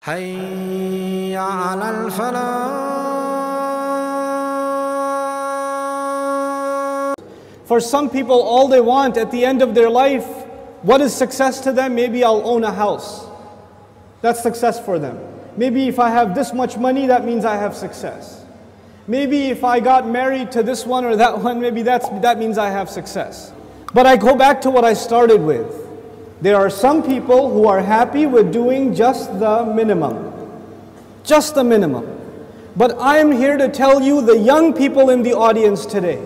حي على الفلاح. For some people, all they want at the end of their life, what is success to them? Maybe I'll own a house. That's success for them. Maybe if I have this much money, that means I have success. Maybe if I got married to this one or that one, maybe that means I have success. But I go back to what I started with. There are some people who are happy with doing just the minimum. Just the minimum. But I am here to tell you, the young people in the audience today,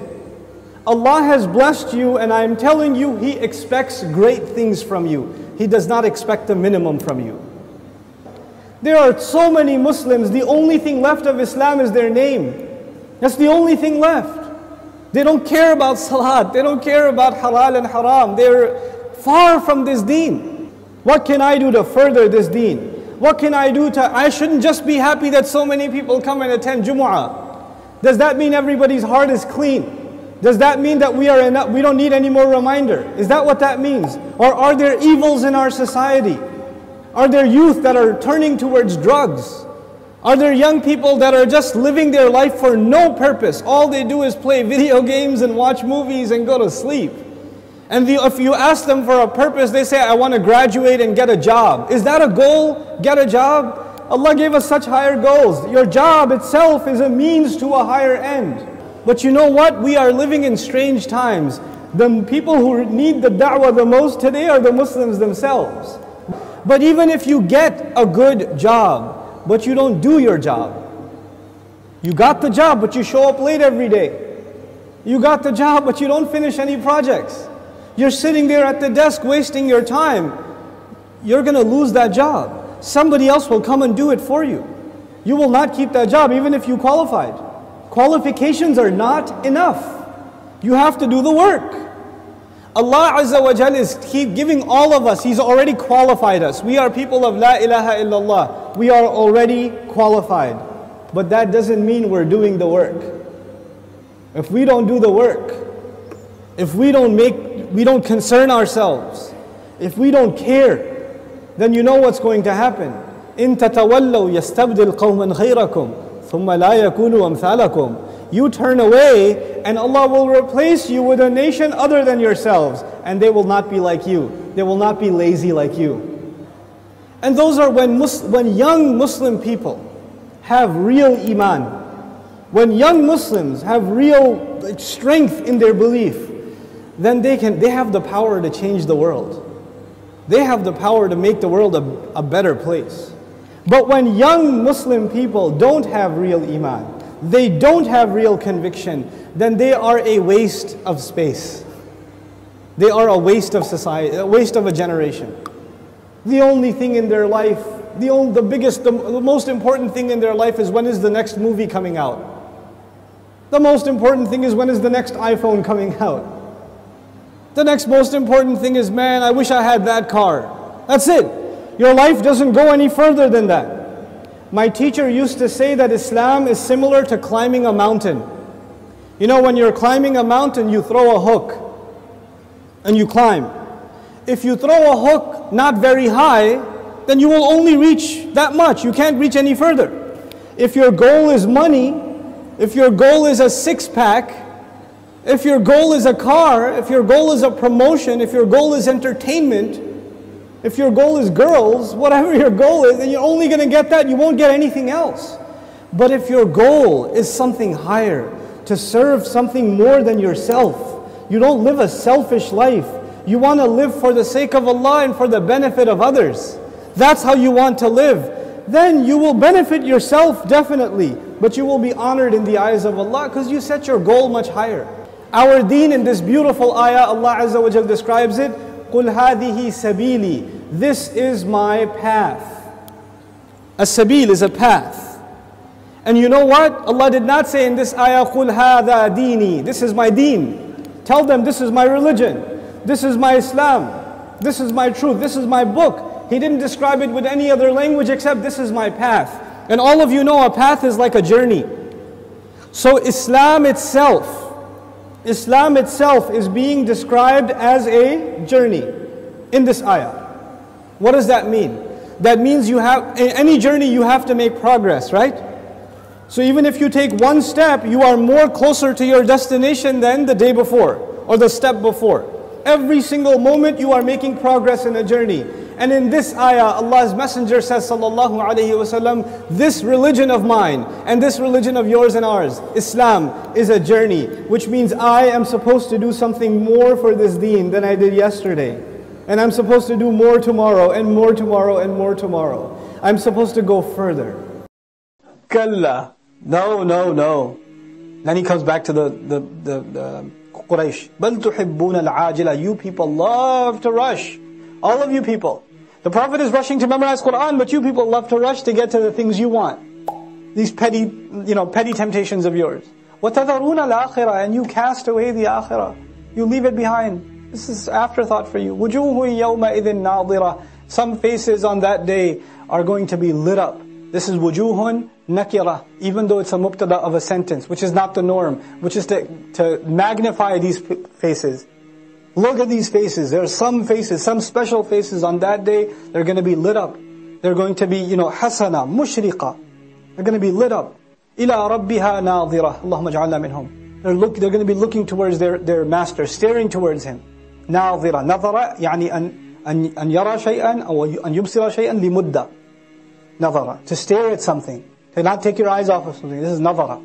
Allah has blessed you, and I am telling you, He expects great things from you. He does not expect the minimum from you. There are so many Muslims, the only thing left of Islam is their name. That's the only thing left. They don't care about salat, they don't care about halal and haram. They're far from this deen. What can I do to further this deen? What can I do to... I shouldn't just be happy that so many people come and attend Jumu'ah. Does that mean everybody's heart is clean? Does that mean that we are enough, we don't need any more reminder? Is that what that means? Or are there evils in our society? Are there youth that are turning towards drugs? Are there young people that are just living their life for no purpose? All they do is play video games and watch movies and go to sleep. And if you ask them for a purpose, they say, I want to graduate and get a job. Is that a goal? Get a job? Allah gave us such higher goals. Your job itself is a means to a higher end. But you know what? We are living in strange times. The people who need the da'wah the most today are the Muslims themselves. But even if you get a good job, but you don't do your job. You got the job, but you show up late every day. You got the job, but you don't finish any projects. You're sitting there at the desk wasting your time. You're going to lose that job. Somebody else will come and do it for you. You will not keep that job even if you qualified. Qualifications are not enough. You have to do the work. Allah Azza wa Jal is keep giving all of us. He's already qualified us. We are people of La ilaha illallah. We are already qualified. But that doesn't mean we're doing the work. If we don't do the work, if we don't concern ourselves, if we don't care, then you know what's going to happen. In tatawallaw yastabdil qawman ghayrakum thumma la yakunu amthalakum. You turn away and Allah will replace you with a nation other than yourselves, and they will not be like you. They will not be lazy like you. And those are when young Muslim people have real iman, when young Muslims have real strength in their belief, then they have the power to change the world. They have the power to make the world a better place. But when young Muslim people don't have real iman, they don't have real conviction, then they are a waste of space. They are a waste of society, a waste of a generation. The only thing in their life, the most important thing in their life is when is the next movie coming out? The most important thing is when is the next iPhone coming out? The next most important thing is, man, I wish I had that car. That's it. Your life doesn't go any further than that. My teacher used to say that Islam is similar to climbing a mountain. You know, when you're climbing a mountain, you throw a hook and you climb. If you throw a hook not very high, then you will only reach that much. You can't reach any further. If your goal is money, if your goal is a six-pack, if your goal is a car, if your goal is a promotion, if your goal is entertainment, if your goal is girls, whatever your goal is, then you're only going to get that, you won't get anything else. But if your goal is something higher, to serve something more than yourself, you don't live a selfish life, you want to live for the sake of Allah and for the benefit of others, that's how you want to live, then you will benefit yourself definitely, but you will be honored in the eyes of Allah because you set your goal much higher. Our deen in this beautiful ayah, Allah Azza wa Jal describes it, قُلْ هَذِهِ سَبِيلِي. This is my path. A sabil is a path. And you know what? Allah did not say in this ayah, قُلْ هَذَا دِينِي. This is my deen. Tell them this is my religion. This is my Islam. This is my truth. This is my book. He didn't describe it with any other language except this is my path. And all of you know a path is like a journey. So Islam itself is being described as a journey in this ayah. What does that mean? That means you have, in any journey you have to make progress, right? So even if you take one step, you are more closer to your destination than the day before or the step before. Every single moment you are making progress in a journey. And in this ayah, Allah's Messenger says, sallallahu alayhi wasallam, this religion of mine and this religion of yours and ours, Islam, is a journey, which means I am supposed to do something more for this deen than I did yesterday. And I'm supposed to do more tomorrow, and more tomorrow, and more tomorrow. I'm supposed to go further. Kalla. No, no, no. Then he comes back to the Quraysh. Bal tuhibbuna al-ajila. You people love to rush. All of you people. The Prophet is rushing to memorize Quran, but you people love to rush to get to the things you want. These petty, petty temptations of yours. وَتَذَرُونَ الْآخِرَةَ. And you cast away the akhirah. You leave it behind. This is afterthought for you. وُجُوهٌ يَوْمَئِذٍ نَاظِرَةٌ. Some faces on that day are going to be lit up. This is وُجُوهٌ nakira, even though it's a mubtada of a sentence, which is not the norm, which is to magnify these faces. Look at these faces. There are some faces, some special faces on that day. They're going to be lit up. They're going to be, hasana, mushriqa. They're going to be lit up. Ila rabbiha nadhira. Allahumma ja'alna minhum. They're going to be looking towards their master, staring towards him. Nadhira. Nadhara, yani an yara shay'an, or an yubsira shay'an li mudda. Nadhara. To stare at something. To not take your eyes off of something. This is nadhara.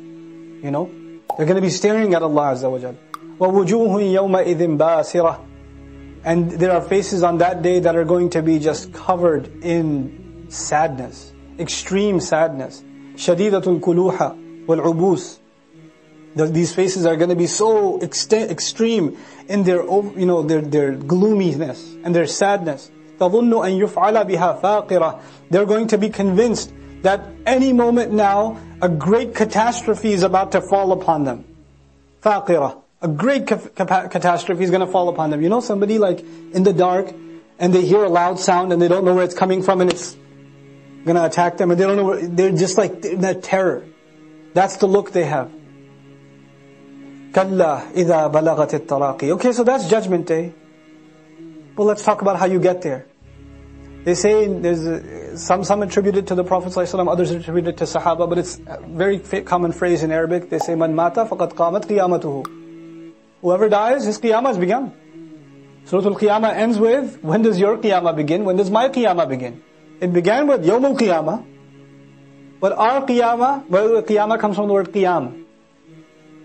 They're going to be staring at Allah Azza wa Jal. وَوُجُوهٌ يَوْمَئِذٍ بَاسِرَةٌ. And there are faces on that day that are going to be just covered in sadness, extreme sadness. شَدِيدَةٌ كُلُوحَ وَالْعُبُوسِ. These faces are going to be so extreme in their gloominess and their sadness. تَظُنُّ أَن يُفْعَلَ بِهَا فَاقِرَةٌ. They're going to be convinced that any moment now a great catastrophe is about to fall upon them. فَاقِرَةٌ. A great catastrophe is going to fall upon them. Somebody like in the dark, and they hear a loud sound, and they don't know where it's coming from, and it's going to attack them, and they don't know where, they're just like in that terror. That's the look they have. Kalla idha balagatit taraqi. Okay, so that's Judgment Day. Well, let's talk about how you get there. They say there's some attributed to the Prophet ﷺ, others attributed to Sahaba, but it's a very common phrase in Arabic. They say man mata faqad qamat qiyamatuhu. Whoever dies, his qiyamah has begun. Suratul Qiyamah ends with, when does your qiyamah begin? When does my qiyamah begin? It began with Yawmul Qiyamah. But our qiyamah, well, qiyamah comes from the word qiyam.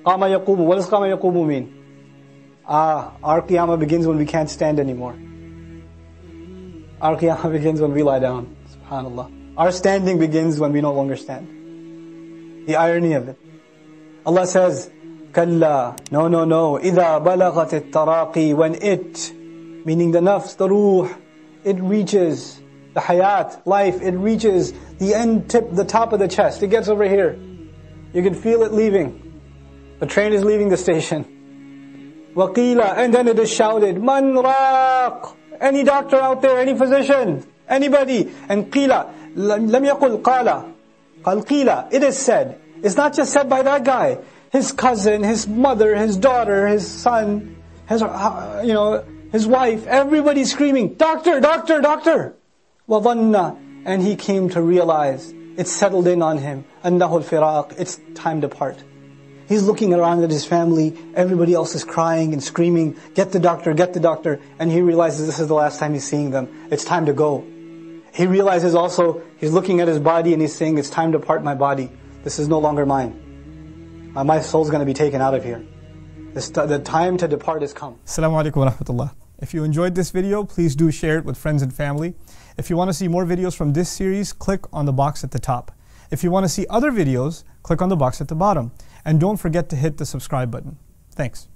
Qama yaqumu. What does qama yaqumu mean? Our qiyamah begins when we can't stand anymore. Our qiyamah begins when we lie down. SubhanAllah. Our standing begins when we no longer stand. The irony of it. Allah says, Kalla, no, no, no. إِذَا بَلَغَتِ التَّرَاقِ. When it, meaning the nafs, the ruh, it reaches the hayat, life, it reaches the end tip, the top of the chest. It gets over here. You can feel it leaving. The train is leaving the station. وَقِيلَ. And then it is shouted, مَنْ رَاقْ. Any doctor out there, any physician, anybody. And قِيلَ. لَمْ يَقُلْ قَالَ. قَالْ قِيلَ. It is said. It's not just said by that guy. His cousin, his mother, his daughter, his son, his wife, everybody screaming, doctor, doctor, doctor. وَظَنَّ. And he came to realize, it settled in on him. أَنَّهُ الْفِرَاقِ. It's time to part. He's looking around at his family, everybody else is crying and screaming, get the doctor, get the doctor. And he realizes this is the last time he's seeing them. It's time to go. He realizes also, he's looking at his body and he's saying, it's time to part my body. This is no longer mine. My soul's going to be taken out of here. The time to depart has come. Assalamu alaikum wa rahmatullah. If you enjoyed this video, please do share it with friends and family. If you want to see more videos from this series, click on the box at the top. If you want to see other videos, click on the box at the bottom. And don't forget to hit the subscribe button. Thanks.